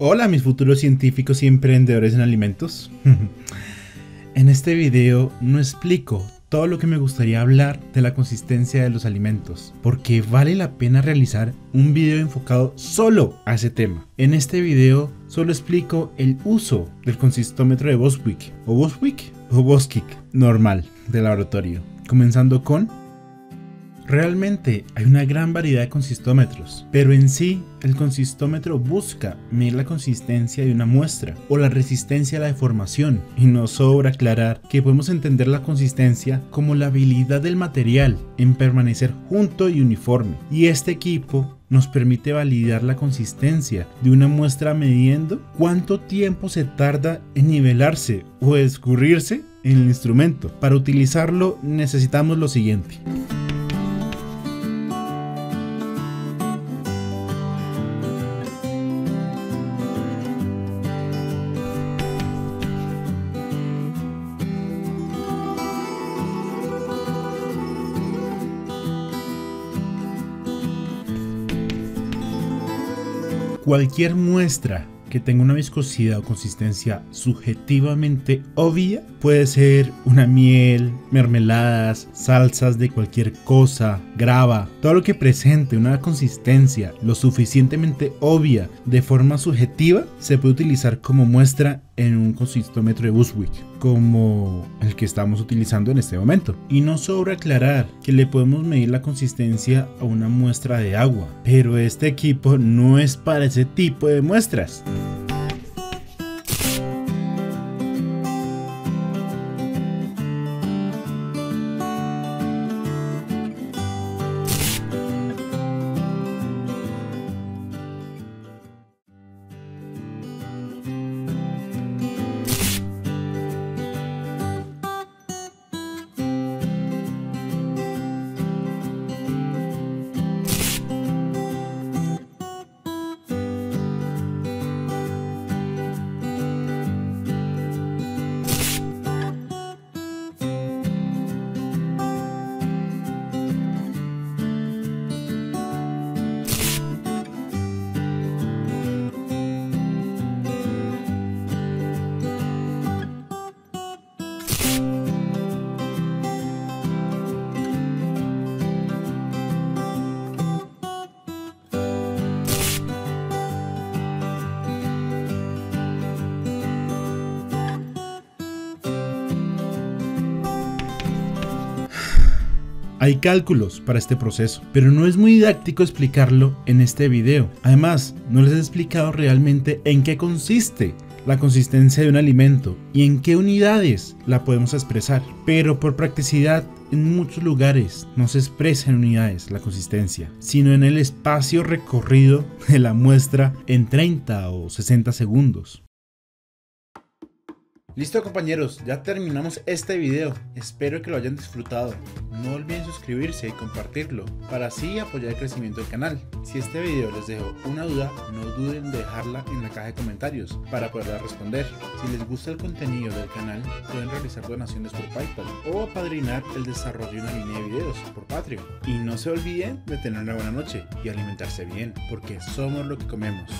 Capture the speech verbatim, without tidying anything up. Hola mis futuros científicos y emprendedores en alimentos. En este video no explico todo lo que me gustaría hablar de la consistencia de los alimentos, porque vale la pena realizar un video enfocado solo a ese tema. En este video solo explico el uso del consistómetro de Bostwick o Bostwick o Bostwick normal de laboratorio, comenzando con: realmente hay una gran variedad de consistómetros, pero en sí el consistómetro busca medir la consistencia de una muestra o la resistencia a la deformación, y nos sobra aclarar que podemos entender la consistencia como la habilidad del material en permanecer junto y uniforme, y este equipo nos permite validar la consistencia de una muestra midiendo cuánto tiempo se tarda en nivelarse o escurrirse en el instrumento. Para utilizarlo necesitamos lo siguiente: cualquier muestra que tenga una viscosidad o consistencia subjetivamente obvia, puede ser una miel, mermeladas, salsas de cualquier cosa, grava, todo lo que presente una consistencia lo suficientemente obvia de forma subjetiva, se puede utilizar como muestra en un consistómetro de Bostwick, como el que estamos utilizando en este momento. Y no sobra aclarar que le podemos medir la consistencia a una muestra de agua, pero este equipo no es para ese tipo de muestras. Hay cálculos para este proceso, pero no es muy didáctico explicarlo en este video. Además, no les he explicado realmente en qué consiste la consistencia de un alimento y en qué unidades la podemos expresar. Pero por practicidad, en muchos lugares no se expresa en unidades la consistencia, sino en el espacio recorrido de la muestra en treinta o sesenta segundos. Listo compañeros, ya terminamos este video, espero que lo hayan disfrutado. No olviden suscribirse y compartirlo, para así apoyar el crecimiento del canal. Si este video les dejó una duda, no duden en dejarla en la caja de comentarios para poderla responder. Si les gusta el contenido del canal, pueden realizar donaciones por PayPal o apadrinar el desarrollo de una línea de videos por Patreon. Y no se olviden de tener una buena noche y alimentarse bien, porque somos lo que comemos.